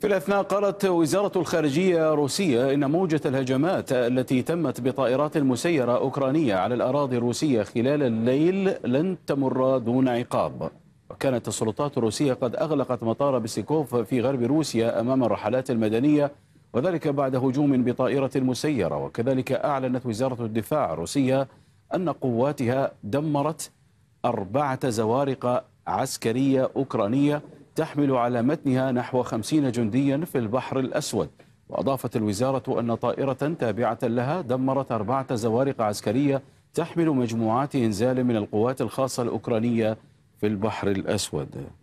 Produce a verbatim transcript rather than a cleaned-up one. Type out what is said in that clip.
في الأثناء قالت وزارة الخارجية الروسية إن موجة الهجمات التي تمت بطائرات مسيرة أوكرانية على الأراضي الروسية خلال الليل لن تمر دون عقاب. وكانت السلطات الروسية قد أغلقت مطار بيسيكوف في غرب روسيا أمام الرحلات المدنية، وذلك بعد هجوم بطائرة مسيرة. وكذلك أعلنت وزارة الدفاع الروسية أن قواتها دمرت أربعة زوارق عسكرية أوكرانية تحمل على متنها نحو خمسين جنديا في البحر الأسود. وأضافت الوزارة أن طائرة تابعة لها دمرت أربعة زوارق عسكرية تحمل مجموعات إنزال من القوات الخاصة الأوكرانية في البحر الأسود.